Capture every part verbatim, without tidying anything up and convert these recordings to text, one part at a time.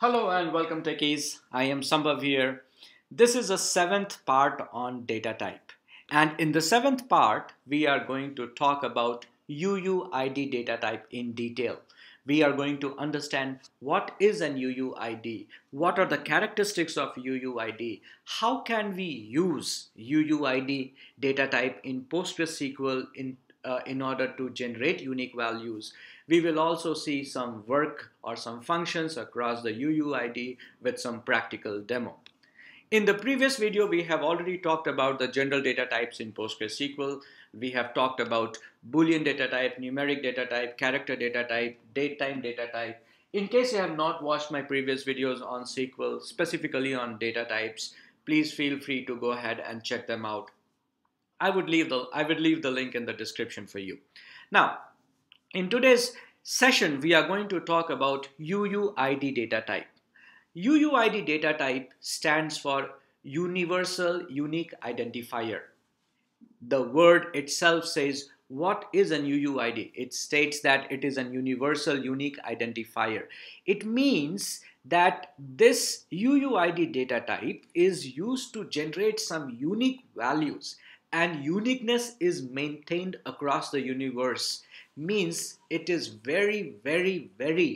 Hello and welcome techies, I am Sambhav here. This is the seventh part on data type, and in the seventh part we are going to talk about U U I D data type in detail. We are going to understand what is an U U I D, what are the characteristics of U U I D, how can we use U U I D data type in PostgreSQL in Uh, in order to generate unique values. We will also see some work or some functions across the U U I D with some practical demo. In the previous video, we have already talked about the general data types in PostgreSQL. We have talked about Boolean data type, numeric data type, character data type, date time data type. In case you have not watched my previous videos on S Q L, specifically on data types, please feel free to go ahead and check them out. I would leave the I would leave the link in the description for you. Now, in today's session, we are going to talk about U U I D data type. U U I D data type stands for Universal Unique Identifier. The word itself says what is an U U I D. It states that it is an Universal Unique Identifier. It means that this U U I D data type is used to generate some unique values, and uniqueness is maintained across the universe. Means it is very, very, very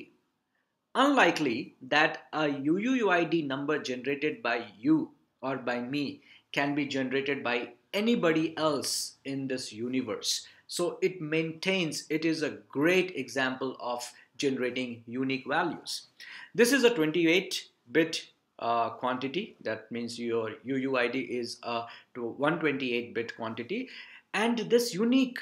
unlikely that a U U I D number generated by you or by me can be generated by anybody else in this universe. So it maintains, it is a great example of generating unique values. This is a twenty-eight bit Uh, quantity. That means your U U I D is a one twenty-eight bit quantity, and this unique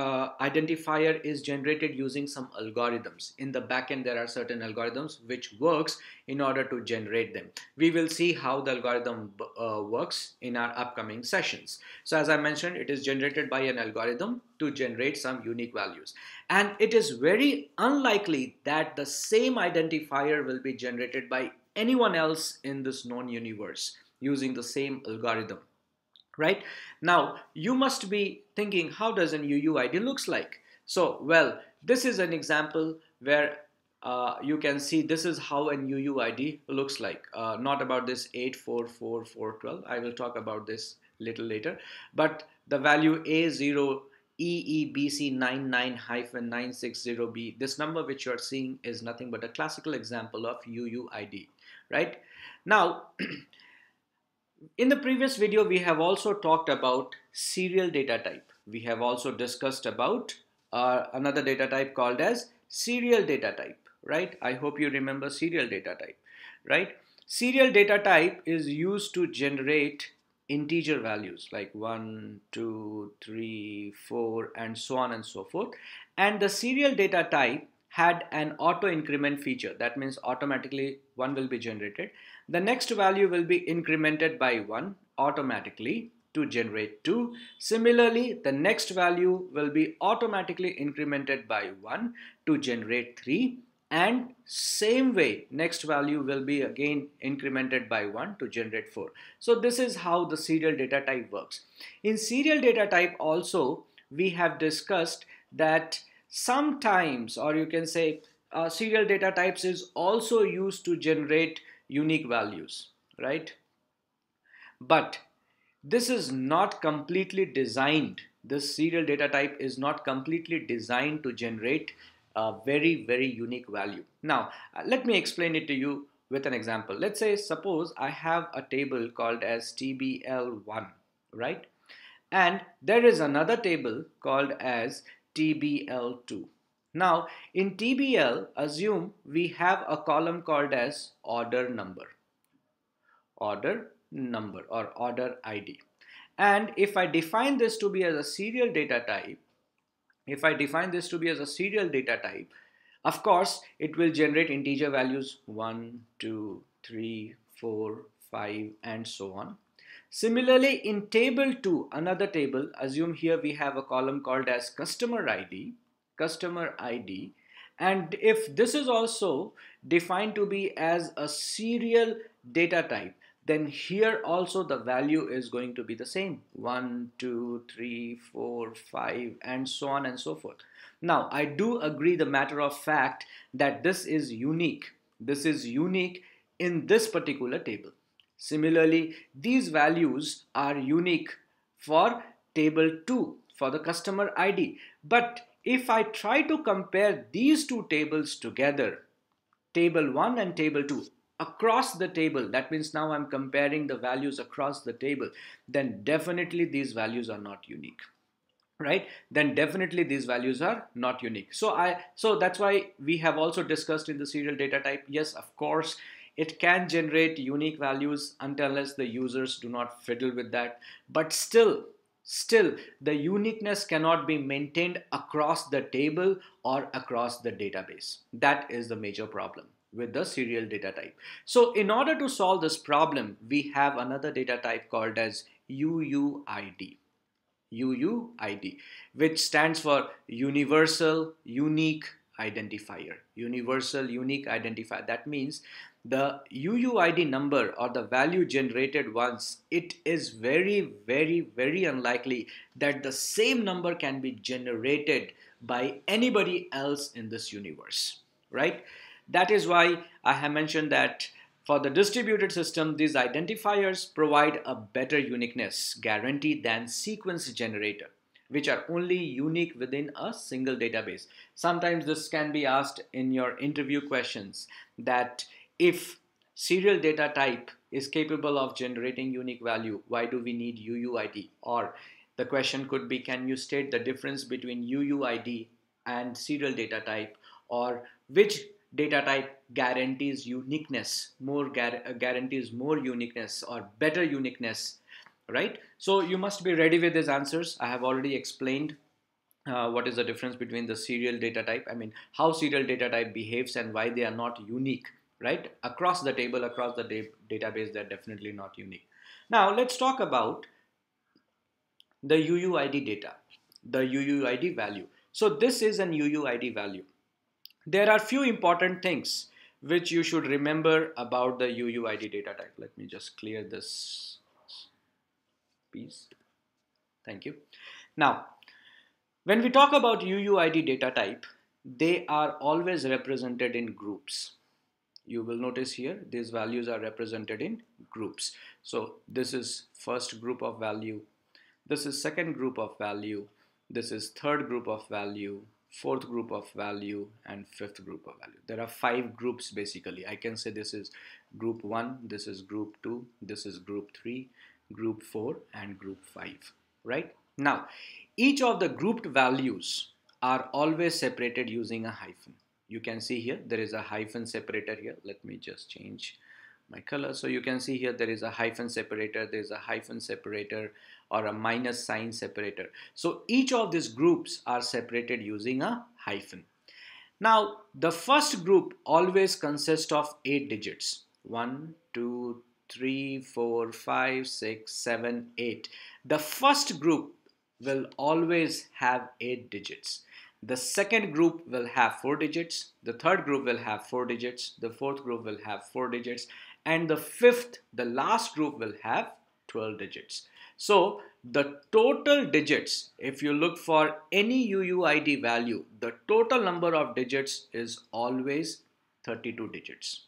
uh, identifier is generated using some algorithms. In the backend, there are certain algorithms which works in order to generate them. We will see how the algorithm uh, works in our upcoming sessions. So as I mentioned, it is generated by an algorithm to generate some unique values, and it is very unlikely that the same identifier will be generated by anyone else in this known universe using the same algorithm. Right now you must be thinking, how does an U U I D looks like? So well, this is an example where uh, you can see this is how an U U I D looks like. Uh, not about this eight four four four one two, I will talk about this little later, but the value A zero E E B C nine nine dash nine six zero B, this number which you are seeing is nothing but a classical example of U U I D. Right now in the previous video we have also talked about serial data type. We have also discussed about uh, another data type called as serial data type, right? I hope you remember serial data type, right? Serial data type is used to generate integer values like one, two, three, four and so on and so forth, and the serial data type had an auto increment feature. That means automatically one will be generated, the next value will be incremented by one automatically to generate two. Similarly, the next value will be automatically incremented by one to generate three, and same way next value will be again incremented by one to generate four. So this is how the serial data type works. In serial data type also we have discussed that sometimes, or you can say uh, serial data types is also used to generate unique values, right? But this is not completely designed, this serial data type is not completely designed to generate a very, very unique value. Now let me explain it to you with an example. Let's say suppose I have a table called as T B L one, right? And there is another table called as T B L two. Now in T B L, assume we have a column called as order number, order number or order I D. And if I define this to be as a serial data type, If I define this to be as a serial data type, of course, it will generate integer values one, two, three, four, five and so on. Similarly, in table two, another table, assume here we have a column called as customer I D, customer I D. And if this is also defined to be as a serial data type, then here also the value is going to be the same, one, two, three, four, five and so on and so forth. Now I do agree the matter of fact that this is unique, This is unique in this particular table. Similarly, these values are unique for table two for the customer I D. But if I try to compare these two tables together, table one and table two, across the table, that means now I'm comparing the values across the table, then definitely these values are not unique. Right? Then definitely these values are not unique. So I, so that's why we have also discussed in the serial data type, yes, of course, it can generate unique values unless the users do not fiddle with that. But still, still the uniqueness cannot be maintained across the table or across the database. That is the major problem with the serial data type. So in order to solve this problem, we have another data type called as U U I D. U U I D, which stands for Universal Unique Identifier. Universal Unique Identifier. That means the U U I D number or the value generated once, it is very, very, very unlikely that the same number can be generated by anybody else in this universe, right? That is why I have mentioned that for the distributed system, these identifiers provide a better uniqueness guarantee than sequence generator, which are only unique within a single database. Sometimes this can be asked in your interview questions, that if serial data type is capable of generating unique value, why do we need U U I D? Or the question could be, can you state the difference between U U I D and serial data type, or which data type guarantees uniqueness, more guarantees more uniqueness or better uniqueness, right? So you must be ready with these answers. I have already explained uh, what is the difference between the serial data type, I mean, how serial data type behaves and why they are not unique, right? Across the table, across the da- database, they're definitely not unique. Now let's talk about the U U I D data, the U U I D value. So this is an U U I D value. There are few important things which you should remember about the U U I D data type. Let me just clear this piece. Thank you. Now, when we talk about U U I D data type, they are always represented in groups. You will notice here, these values are represented in groups. So this is first group of value. This is second group of value. This is third group of value. Fourth group of value and fifth group of value. There are five groups basically. I can say this is group one, this is group two, this is group three, group four, and group five, right? Now, each of the grouped values are always separated using a hyphen. You can see here, there is a hyphen separator here. Let me just change my color. So you can see here, there is a hyphen separator, there is a hyphen separator, or a minus sign separator. So each of these groups are separated using a hyphen. Now the first group always consists of eight digits. one, two, three, four, five, six, seven, eight. The first group will always have eight digits. The second group will have four digits. The third group will have four digits. The fourth group will have four digits. And the fifth, the last group will have twelve digits. So the total digits, if you look for any U U I D value, the total number of digits is always thirty-two digits.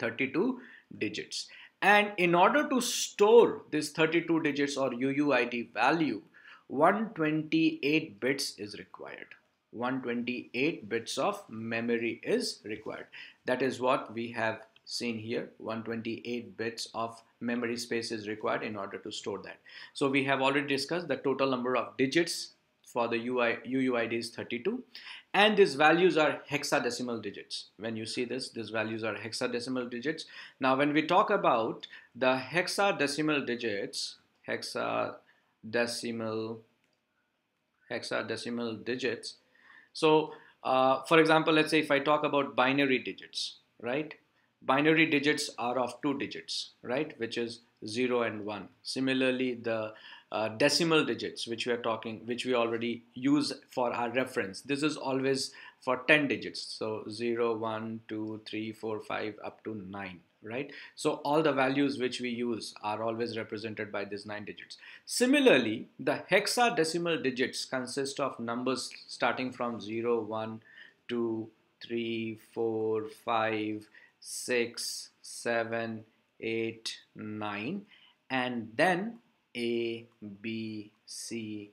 thirty-two digits. And in order to store this thirty-two digits or U U I D value, one hundred twenty-eight bits is required. one hundred twenty-eight bits of memory is required. That is what we have seen here. one hundred twenty-eight bits of memory space is required in order to store that. So we have already discussed the total number of digits for the U U I D is thirty-two, and these values are hexadecimal digits. When you see this, these values are hexadecimal digits. Now when we talk about the hexadecimal digits, hexadecimal hexadecimal digits, so uh, for example, let's say if I talk about binary digits, right? Binary digits are of two digits, right, which is zero and one. Similarly, the uh, decimal digits, which we are talking, which we already use for our reference, this is always for ten digits. So zero, one, two, three, four, five, up to nine, right? So all the values which we use are always represented by these nine digits. Similarly, the hexadecimal digits consist of numbers starting from zero, one, two, three, four, five, six, seven, eight, nine, and then A, B, C,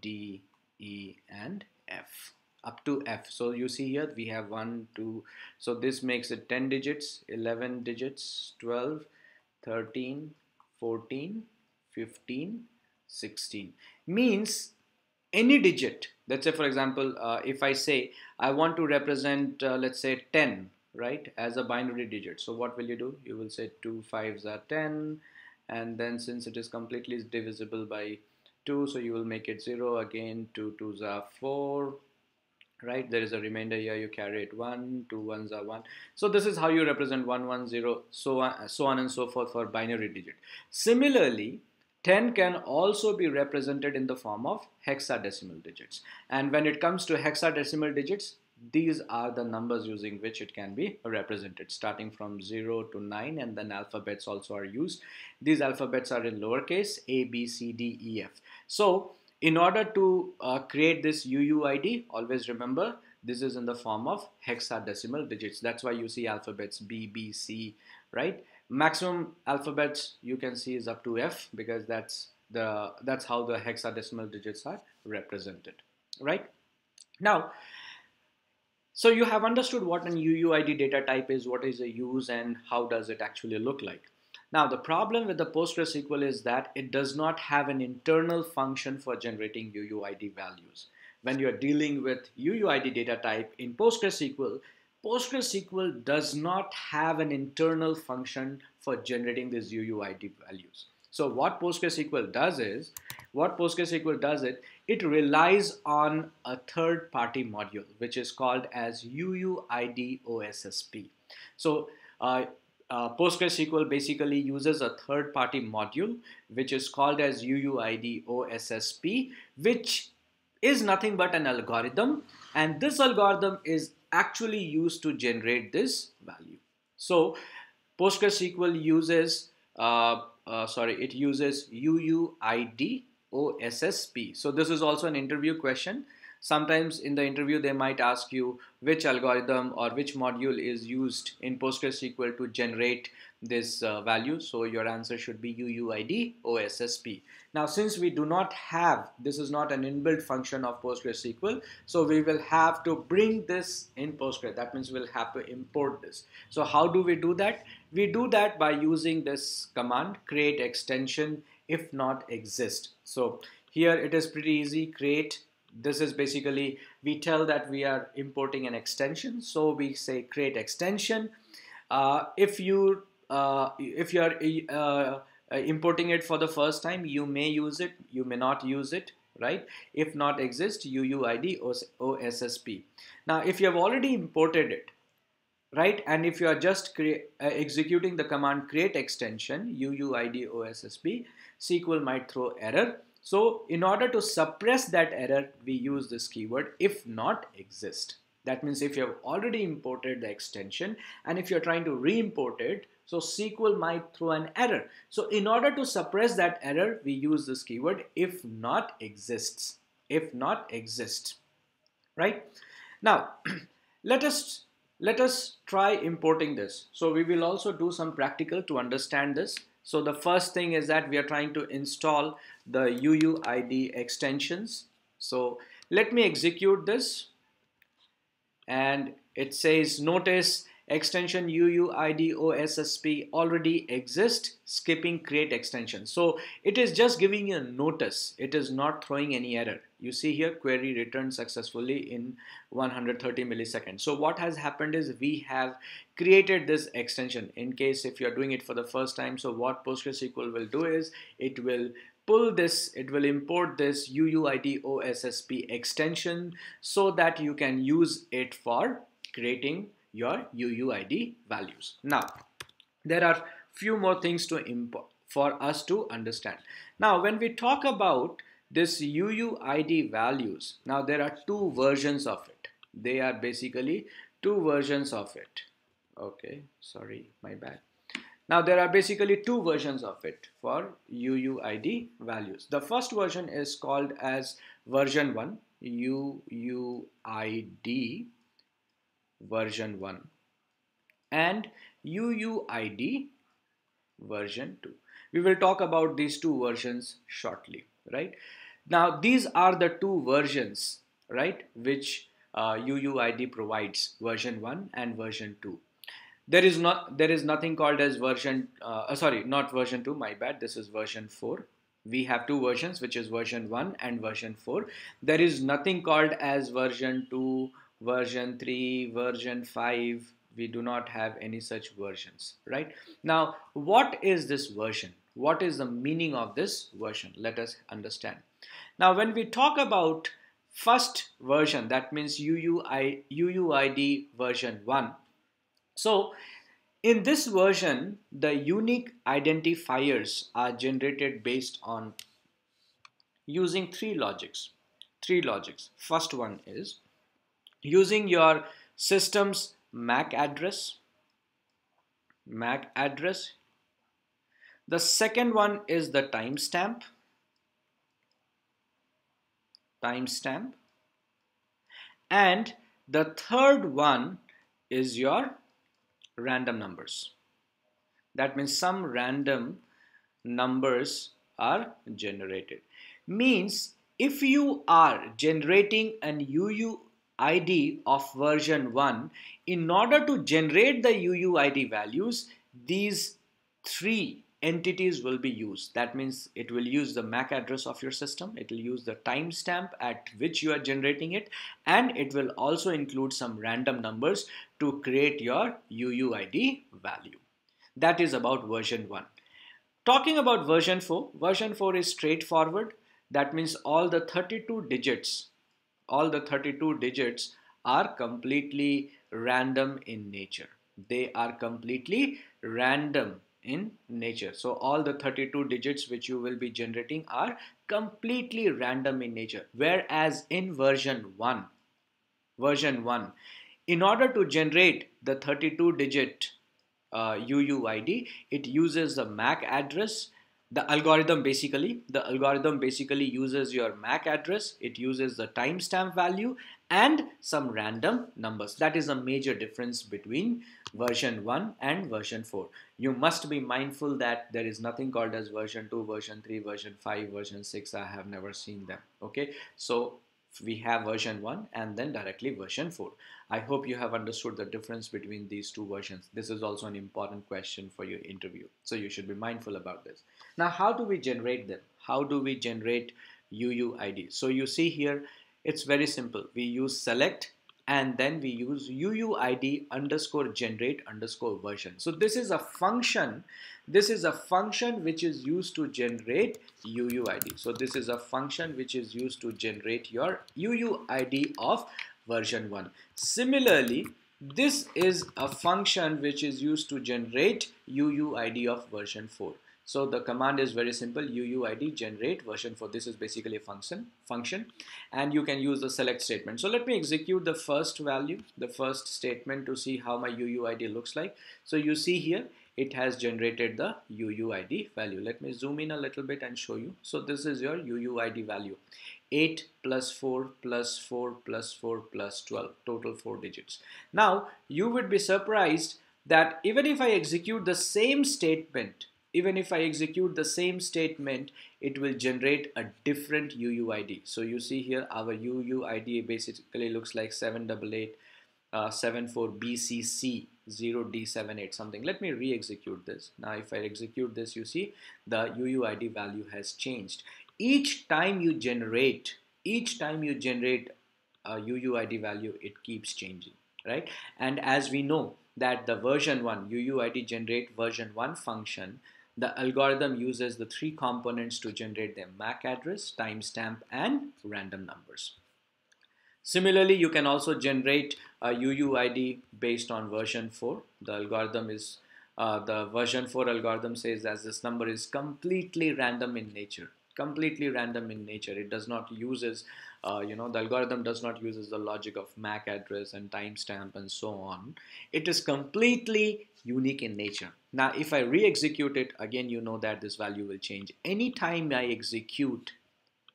D, E, and F, up to F. So you see here we have one, two, so this makes it ten digits, eleven digits, twelve, thirteen, fourteen, fifteen, sixteen. Means any digit, let's say for example uh, if I say I want to represent uh, let's say ten, right, as a binary digit, so what will you do? You will say two fives are ten, and then since it is completely divisible by two, so you will make it zero again. Two twos are four, right? There is a remainder here, you carry it one, two ones are one. So this is how you represent one, one, zero, so on, so on and so forth for binary digit. Similarly, ten can also be represented in the form of hexadecimal digits. And when it comes to hexadecimal digits, these are the numbers using which it can be represented, starting from zero to nine, and then alphabets also are used. These alphabets are in lowercase a, b, c, d, e, f. So in order to uh, create this U U I D, always remember this is in the form of hexadecimal digits. That's why you see alphabets B, B, C, right? Maximum alphabets you can see is up to F, because that's the that's how the hexadecimal digits are represented, right? Now, so you have understood what an U U I D data type is, what is the use, and how does it actually look like. Now, the problem with the PostgreSQL is that it does not have an internal function for generating U U I D values. When you are dealing with U U I D data type in PostgreSQL, PostgreSQL does not have an internal function for generating these U U I D values. So what PostgreSQL does is, what PostgreSQL does it, it relies on a third-party module, which is called as U U I D O S S P. So uh, uh, PostgreSQL basically uses a third-party module, which is called as U U I D O S S P, which is nothing but an algorithm. And this algorithm is actually used to generate this value. So PostgreSQL uses, uh, uh, sorry, it uses U U I D O S S P. So this is also an interview question. Sometimes in the interview they might ask you which algorithm or which module is used in PostgreSQL to generate this uh, value. So your answer should be U U I D O S S P. Now, since we do not have, this is not an inbuilt function of PostgreSQL, so we will have to bring this in Postgres. That means we'll have to import this. So how do we do that? We do that by using this command, create extension if not exist. So here it is pretty easy, create. This is basically, we tell that we are importing an extension, so we say create extension. Uh, if you uh, if you are uh, importing it for the first time, you may use it, you may not use it, right? If not exist, U U I D O S S P. Now, if you have already imported it, right, and if you are just create, uh, executing the command create extension U U I D O S S P, S Q L might throw error. So in order to suppress that error, we use this keyword, if not exist. That means if you have already imported the extension and if you're trying to re-import it, so S Q L might throw an error. So in order to suppress that error, we use this keyword, if not exists, if not exists, right? Now, let us, let us try importing this. So we will also do some practical to understand this. So the first thing is that we are trying to install the U U I D extensions. So let me execute this. And it says, notice extension U U I D O S S P already exists, skipping create extension. So it is just giving you a notice. It is not throwing any error. You see here, query returned successfully in one hundred thirty milliseconds. So what has happened is we have created this extension. In case if you're doing it for the first time, so what PostgreSQL will do is it will pull this, it will import this U U I D O S S P extension so that you can use it for creating your U U I D values. Now, there are few more things to import for us to understand. Now, when we talk about this U U I D values, now there are two versions of it. They are basically two versions of it. Okay, sorry, my bad. Now there are basically two versions of it for U U I D values. The first version is called as version one, U U I D version one and U U I D version two. We will talk about these two versions shortly, right? Now, these are the two versions, right, which uh, U U I D provides, version one and version two. There is not, there is nothing called as version, uh, sorry, not version two, my bad, this is version four. We have two versions, which is version one and version four. There is nothing called as version two, version three, version five. We do not have any such versions, right? Now, what is this version? What is the meaning of this version? Let us understand. Now, when we talk about first version, that means U U I D version one. So, in this version, the unique identifiers are generated based on using three logics. Three logics. First one is using your system's M A C address. M A C address. The second one is the timestamp. Timestamp. And the third one is your random numbers. That means some random numbers are generated. Means if you are generating an U U I D of version one, in order to generate the U U I D values, these three entities will be used. That means it will use the M A C address of your system, it will use the timestamp at which you are generating it, and it will also include some random numbers to create your U U I D value. That is about version one. Talking about version four, version four is straightforward. That means all the thirty-two digits, all the thirty-two digits are completely random in nature. They are completely random in nature. So all the thirty-two digits which you will be generating are completely random in nature. Whereas in version one, version one, in order to generate the thirty-two digit uh, U U I D, it uses the M A C address. The algorithm basically, the algorithm basically uses your M A C address, it uses the timestamp value and some random numbers. That is a major difference between version one and version four. You must be mindful that there is nothing called as version two, version three, version five, version six. I have never seen them. Okay, so we have version one and then directly version four. I hope you have understood the difference between these two versions. This is also an important question for your interview. So you should be mindful about this. Now, how do we generate them? How do we generate U U I D? So you see here, it's very simple. We use select and then we use U U I D underscore generate underscore version. So this is a function. This is a function which is used to generate U U I D. So this is a function which is used to generate your U U I D of version one. Similarly, this is a function which is used to generate U U I D of version four. So the command is very simple, U U I D generate version four. This is basically a function, function, and you can use the select statement. So let me execute the first value, the first statement to see how my U U I D looks like. So you see here, it has generated the U U I D value. Let me zoom in a little bit and show you. So this is your U U I D value, eight plus four plus four plus four plus twelve, total four digits. Now, you would be surprised that even if I execute the same statement, Even if I execute the same statement, it will generate a different U U I D. So you see here, our U U I D basically looks like seven eight eight seven four B C C zero D seven eight something. Let me re-execute this. Now if I execute this, you see the U U I D value has changed. Each time you generate, each time you generate a U U I D value, it keeps changing, right? And as we know that the version one, U U I D generate version one function, the algorithm uses the three components to generate their M A C address, timestamp, and random numbers. Similarly, you can also generate a U U I D based on version four. The algorithm is, uh, the version four algorithm says that this number is completely random in nature. Completely random in nature. It does not uses, uh, you know, the algorithm does not uses the logic of M A C address and timestamp and so on. It is completely unique in nature. Now, if I re-execute it again, you know that this value will change. Anytime I execute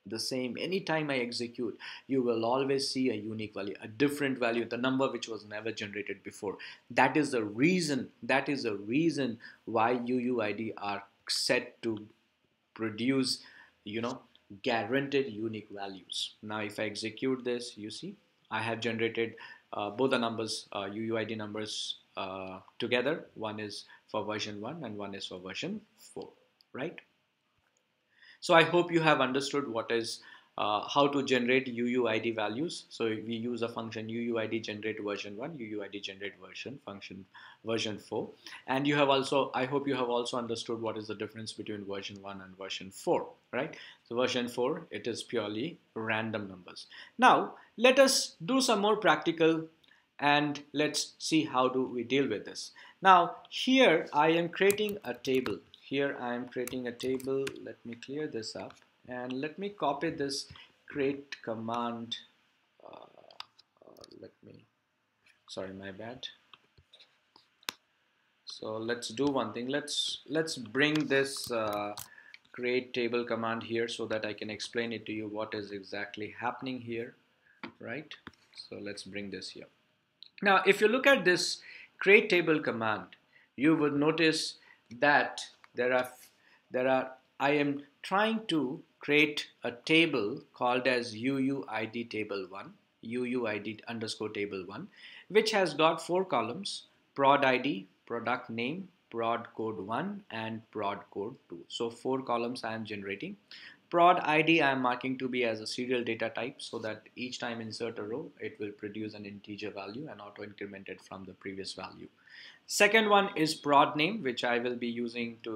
the same. Anytime I execute, you will always see a unique value, a different value, the number which was never generated before. That is the reason, that is the reason why U U I D are set to produce, you know, guaranteed unique values. Now if I execute this, you see I have generated uh, both the numbers, uh, U U I D numbers uh, together. One is for version one and one is for version four, right? So I hope you have understood what is uh, how to generate U U I D values. So we use a function U U I D generate version one, U U I D generate version function version four, and you have also, I hope you have also understood what is the difference between version one and version four, right? So version four, it is purely random numbers. Now let us do some more practical and let's see how do we deal with this. Now here I am creating a table. Here I am creating a table. Let me clear this up and let me copy this create command. Uh, uh, let me, sorry, my bad. So let's do one thing. Let's let's bring this uh, create table command here so that I can explain it to you what is exactly happening here, right? So let's bring this here. Now, if you look at this create table command, you would notice that There are, there are, I am trying to create a table called as U U I D table one, U U I D underscore table one, which has got four columns, prod I D, product name, prod code one, and prod code two. So four columns I am generating. Prod I D I am marking to be as a serial data type so that each time insert a row, it will produce an integer value and auto-incremented from the previous value. Second one is prod name, which I will be using to,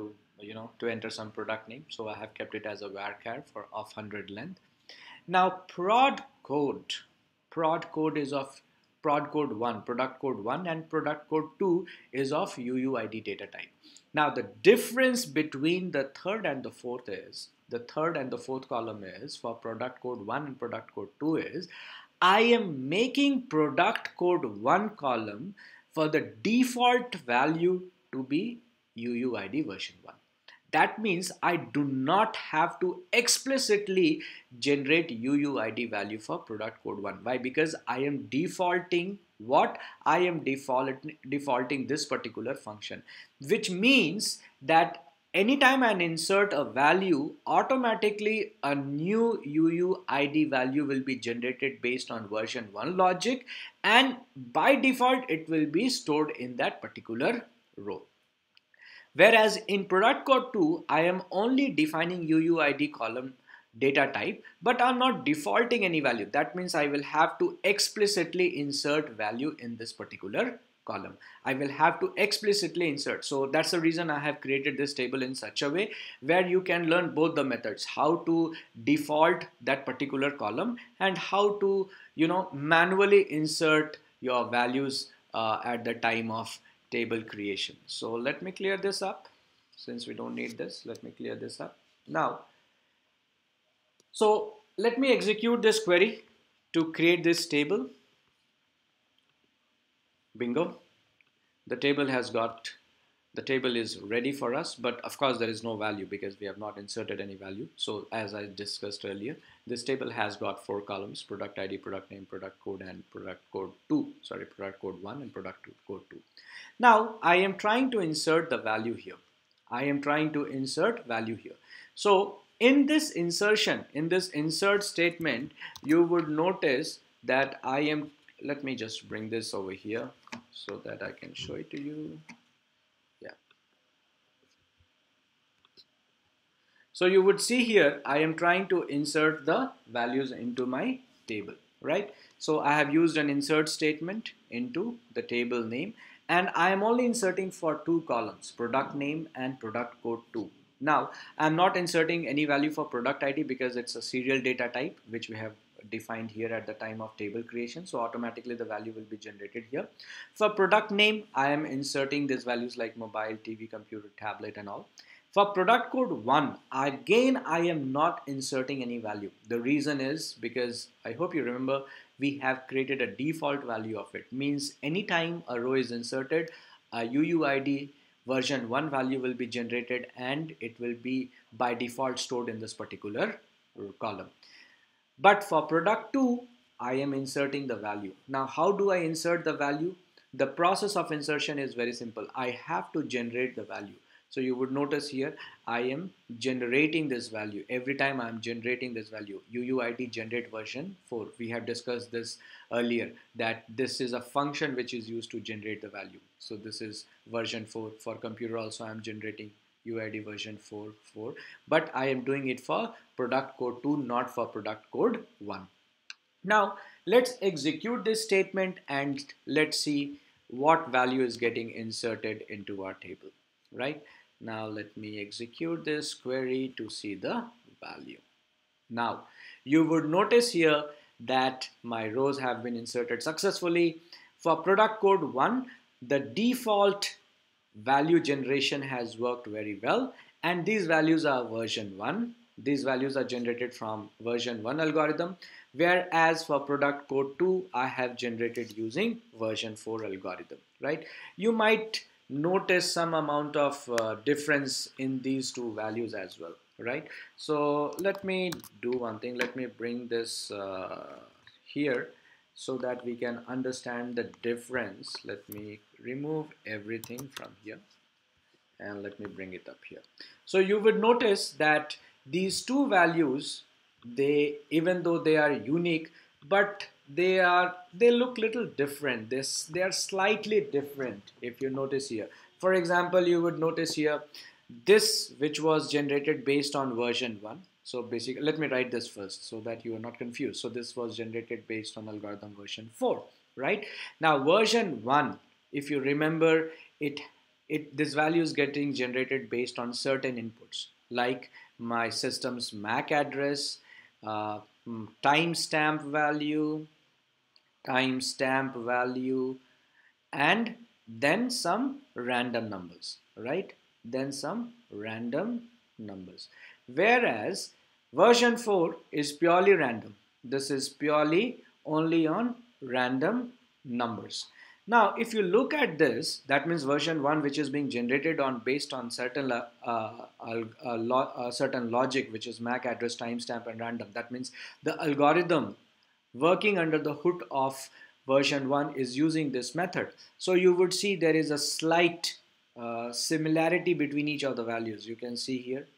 you know, to enter some product name. So I have kept it as a varchar for of one hundred length. Now prod code, prod code is of prod code one, product code one, and product code two is of U U I D data type. Now the difference between the third and the fourth is, the third and the fourth column is for product code one and product code two is I am making product code one column for the default value to be U U I D version one. That means I do not have to explicitly generate U U I D value for product code one. Why? Because I am defaulting what? I am defaulting, defaulting this particular function, which means that anytime I insert a value, automatically a new U U I D value will be generated based on version one logic, and by default it will be stored in that particular row. Whereas in product code two, I am only defining U U I D column data type, but I'm not defaulting any value. That means I will have to explicitly insert value in this particular column. I will have to explicitly insert. So that's the reason I have created this table in such a way where you can learn both the methods, how to default that particular column and how to, you know, manually insert your values uh, at the time of table creation. So let me clear this up. Since we don't need this, let me clear this up. Now, so let me execute this query to create this table. Bingo, the table has got, the table is ready for us, but of course there is no value because we have not inserted any value. So as I discussed earlier, this table has got four columns, product I D, product name, product code, and product code two, sorry, product code one and product code two. Now I am trying to insert the value here. I am trying to insert value here. So in this insertion, in this insert statement, you would notice that I am, let me just bring this over here so that I can show it to you. Yeah. So you would see here, I am trying to insert the values into my table, right? So I have used an insert statement into the table name, and I am only inserting for two columns, product name and product code two. Now, I'm not inserting any value for product I D because it's a serial data type, which we have defined here at the time of table creation, so automatically the value will be generated here. For product name, I am inserting these values like mobile, T V, computer, tablet, and all. For product code one, again I am not inserting any value. The reason is because I hope you remember we have created a default value of it. Means anytime a row is inserted, a U U I D version one value will be generated and it will be by default stored in this particular column. But for product two, I am inserting the value. Now, how do I insert the value? The process of insertion is very simple. I have to generate the value. So you would notice here, I am generating this value. Every time I am generating this value, U U I D generate version four. We have discussed this earlier, that this is a function which is used to generate the value. So this is version four. For computer also, I am generating U U I D version four point four. But I am doing it for product code two, not for product code one. Now, let's execute this statement and let's see what value is getting inserted into our table, right? Now, let me execute this query to see the value. Now, you would notice here that my rows have been inserted successfully. For product code one, the default value generation has worked very well, and these values are version one. These values are generated from version one algorithm, whereas for product code two, I have generated using version four algorithm, right? You might notice some amount of uh, difference in these two values as well, right? So let me do one thing. Let me bring this uh, here so that we can understand the difference. Let me remove everything from here and let me bring it up here. So you would notice that these two values, they, even though they are unique, but they are they look little different. This they are slightly different. If you notice here, for example, you would notice here this, which was generated based on version one. So basically, let me write this first so that you are not confused. So this was generated based on algorithm version four, right? Now version one, if you remember, it it this value is getting generated based on certain inputs, like my system's M A C address, uh, timestamp value, timestamp value, and then some random numbers, right? Then some random numbers. Whereas version four is purely random. This is purely only on random numbers. Now, if you look at this, that means version one, which is being generated on based on certain uh, uh, uh, lo uh, certain logic, which is M A C address, timestamp, and random. That means the algorithm working under the hood of version one is using this method. So you would see there is a slight uh, similarity between each of the values. You can see here,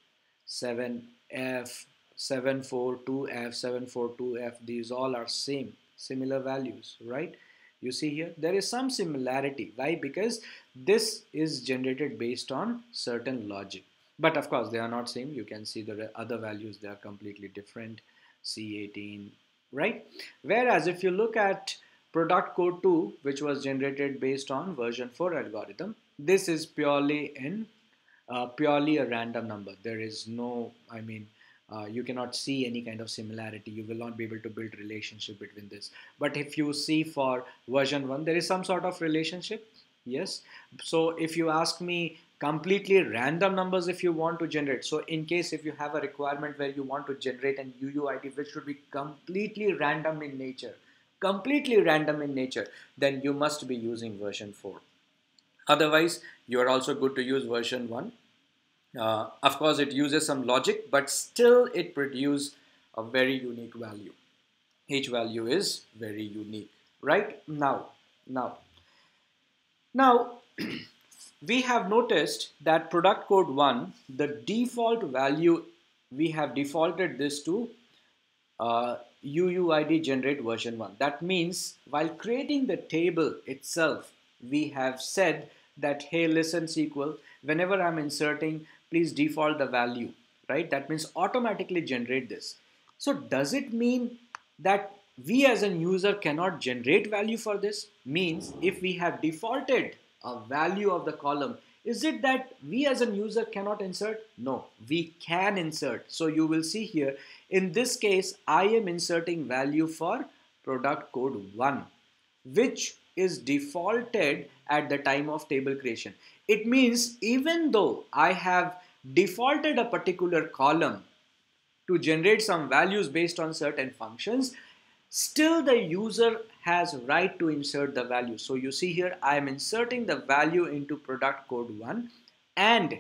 seven F, seven four two F, seven four two F. These all are same, similar values, right? You see here, there is some similarity. Why? Because this is generated based on certain logic. But of course, they are not same. You can see the other values, they are completely different. C eighteen, right? Whereas if you look at product code two, which was generated based on version four algorithm, this is purely in uh, purely a random number. There is no, I mean, Uh, you cannot see any kind of similarity. You will not be able to build relationship between this. But if you see for version one, there is some sort of relationship. Yes. So if you ask me, completely random numbers if you want to generate. So in case if you have a requirement where you want to generate an U U I D which should be completely random in nature, completely random in nature, then you must be using version four. Otherwise, you are also good to use version one. Uh, of course, it uses some logic, but still it produces a very unique value. Each value is very unique, right? Now, now, now we have noticed that product code one, the default value, we have defaulted this to uh, U U I D generate version one. That means while creating the table itself, we have said that, hey, listen, S Q L, whenever I'm inserting, please default the value, right? That means automatically generate this. So does it mean that we as a user cannot generate value for this? Means if we have defaulted a value of the column, is it that we as a user cannot insert? No, we can insert. So you will see here, in this case, I am inserting value for product code one, which is defaulted at the time of table creation. It means even though I have defaulted a particular column to generate some values based on certain functions, still the user has right to insert the value. So you see here, I am inserting the value into product code one, and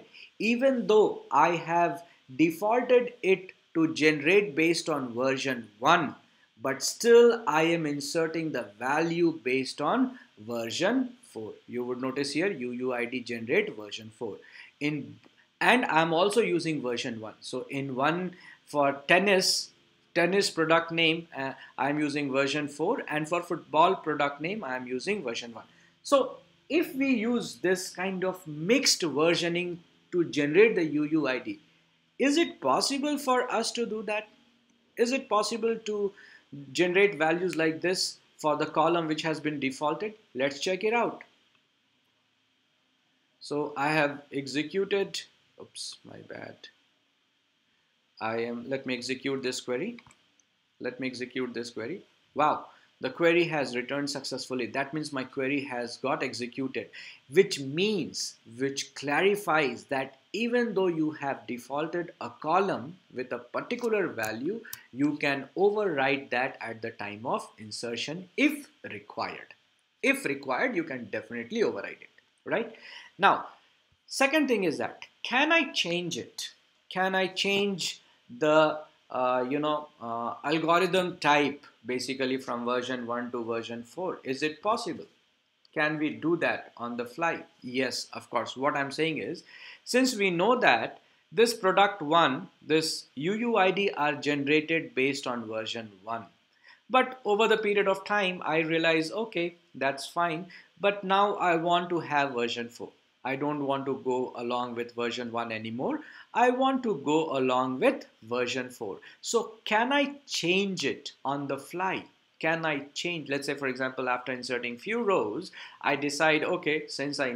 even though I have defaulted it to generate based on version one, but still I am inserting the value based on version four. You would notice here U U I D generate version four. In and I'm also using version one. So in one for tennis, tennis product name, uh, I'm using version four, and for football product name, I'm using version one. So if we use this kind of mixed versioning to generate the U U I D, is it possible for us to do that? Is it possible to generate values like this for the column which has been defaulted? Let's check it out. So I have executed, oops, my bad. I am, let me execute this query. Let me execute this query. Wow, the query has returned successfully. That means my query has got executed, which means, which clarifies that even though you have defaulted a column with a particular value, you can override that at the time of insertion if required. If required, you can definitely override it, right? Now, second thing is that, can I change it? Can I change the uh, you know uh, algorithm type basically from version one to version four? Is it possible? Can we do that on the fly? Yes, of course. What I'm saying is, since we know that this product one, this U U I D are generated based on version one, but over the period of time, I realize, okay, that's fine, but now I want to have version four. I don't want to go along with version one anymore. I want to go along with version four. So can I change it on the fly? Can I change? Let's say, for example, after inserting few rows, I decide, okay, since I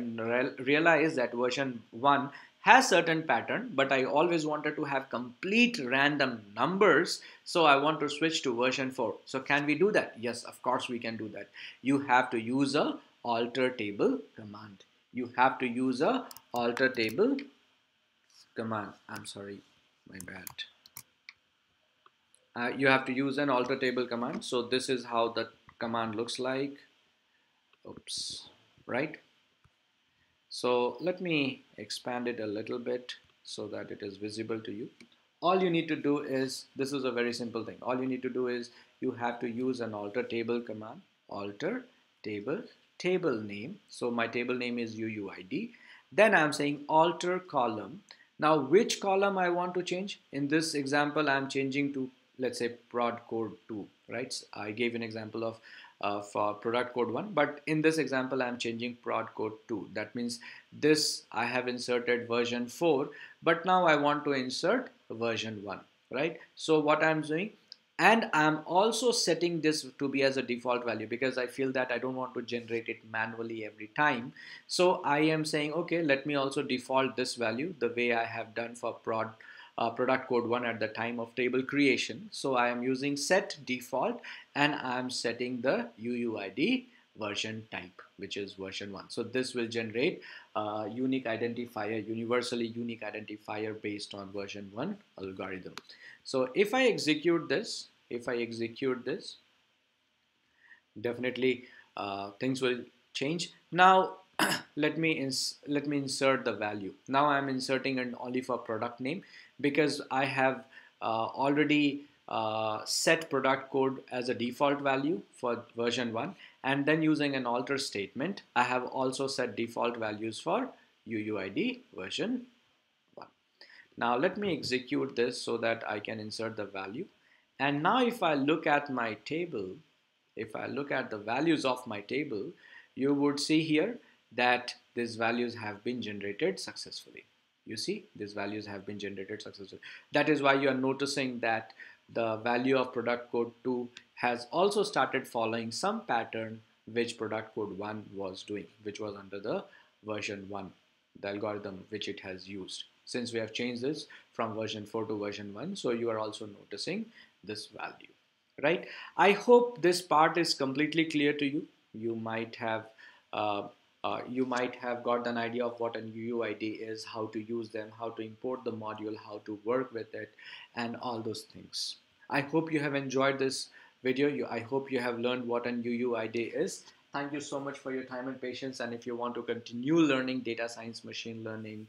realize that version one has certain pattern, but I always wanted to have complete random numbers, so I want to switch to version four. So can we do that? Yes, of course we can do that. You have to use a alter table command. You have to use a alter table command. I'm sorry, my bad. Uh, you have to use an alter table command. So this is how the command looks like. Oops, right? So let me expand it a little bit so that it is visible to you. All you need to do is, this is a very simple thing. All you need to do is you have to use an alter table command, alter table table name. So my table name is U U I D. Then I'm saying alter column. Now, which column I want to change? In this example, I'm changing to, let's say, prod code two, right? So I gave an example of uh, for product code one, but in this example, I'm changing prod code two. That means this, I have inserted version four, but now I want to insert version one, right? So what I'm doing, and I'm also setting this to be as a default value because I feel that I don't want to generate it manually every time. So I am saying, okay, let me also default this value the way I have done for prod, uh, product code one at the time of table creation. So I am using set default and I'm setting the U U I D version type, which is version one. So this will generate a unique identifier, universally unique identifier based on version one algorithm. So if I execute this, if I execute this, definitely uh, things will change. Now let me ins let me insert the value. Now I'm inserting an only for product name because I have uh, already uh, set product code as a default value for version one, and then using an alter statement, I have also set default values for U U I D version. Now let me execute this so that I can insert the value. And now if I look at my table, if I look at the values of my table, you would see here that these values have been generated successfully. You see, these values have been generated successfully. That is why you are noticing that the value of product code two has also started following some pattern which product code one was doing, which was under the version one, the algorithm which it has used. Since we have changed this from version four to version one, so you are also noticing this value, right? I hope this part is completely clear to you. You might have uh, uh, you might have got an idea of what an U U I D is, how to use them, how to import the module, how to work with it, and all those things. I hope you have enjoyed this video. You, I hope you have learned what an U U I D is. Thank you so much for your time and patience. And if you want to continue learning data science, machine learning,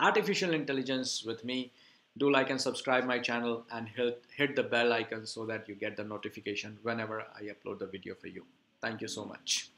artificial intelligence with me, do like and subscribe my channel and hit, hit the bell icon so that you get the notification whenever I upload the video for you. Thank you so much.